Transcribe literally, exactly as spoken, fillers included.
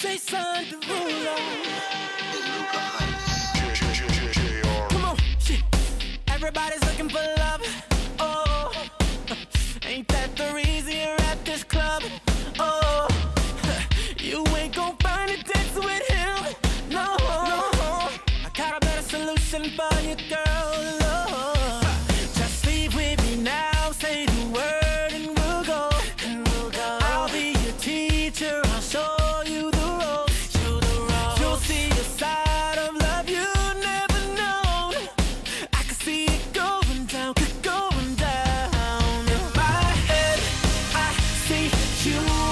Jason Derulo. Come on, shit. Everybody's looking for love. Oh, ain't that the reason? You